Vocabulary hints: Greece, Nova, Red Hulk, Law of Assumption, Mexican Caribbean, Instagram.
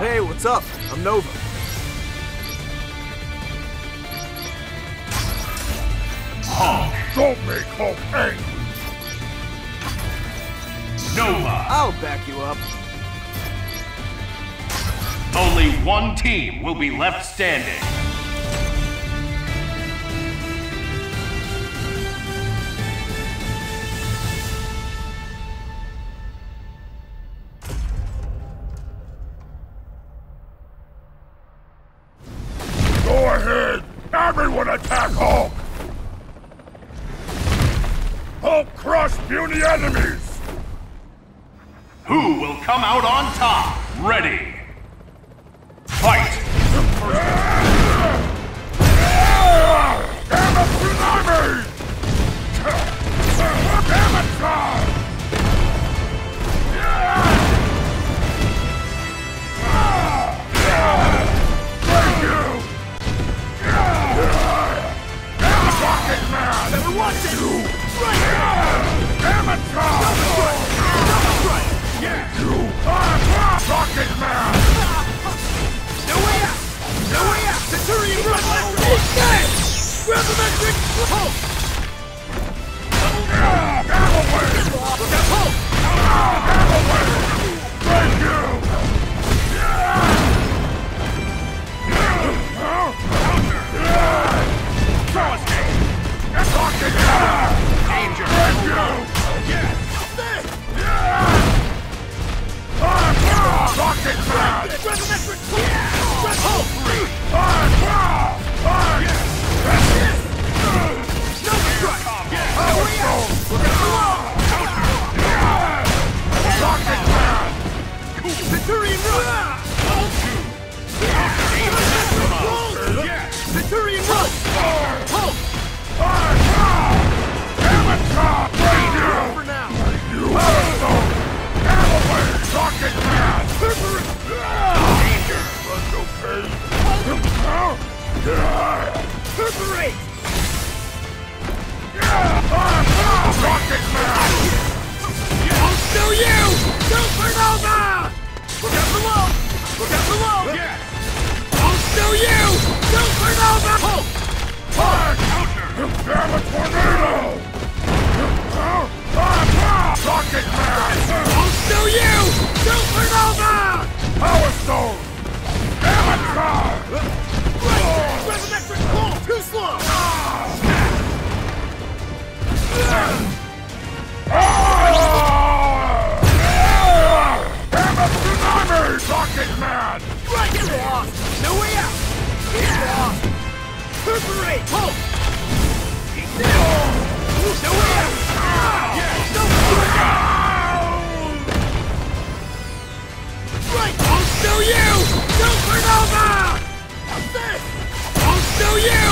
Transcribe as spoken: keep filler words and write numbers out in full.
Hey, what's up? I'm Nova. Oh, don't make Hulk angry. Nova. I'll back you up. Only one team will be left standing. Go ahead! Everyone attack Hulk! Hulk crush puny enemies! Who will come out on top? Ready! Fight! Damn it, tsunami! Damn it, God! Thank you! Rocket Man! Never watch it! Right! Damn it, God! Double strike! Yeah! You are Rocket Man! No way out! No way out! Centurion run left! Grab the metric! Hulk! Out of way! Look out, Hulk! Out of way! Thank you! Throw us in! It's Hulking! Danger! Thank you! Yes! Rocket Man! Grab the metric! Yeah! Red Hulk! No strike! No way out! Rocket Man! Centurion run! Centurion run! Hulk! Rocket Man! Perforate! Rocket Man! I'll show you! Super Nova! Look out below! Look out below! Yes! I'll show you! Super Nova! Hulk! Hulk! Damn it, tornado! Rocket Man! I'll show you! Super Nova! Power Stone! Right! Too slow! Damn it, tsunami! Rocket Man! Right! You're lost! No way out! You're lost! Perforate! Hulk! No way out! Yeah! No way out! Right! I'll show you! Supernova! I'll show you!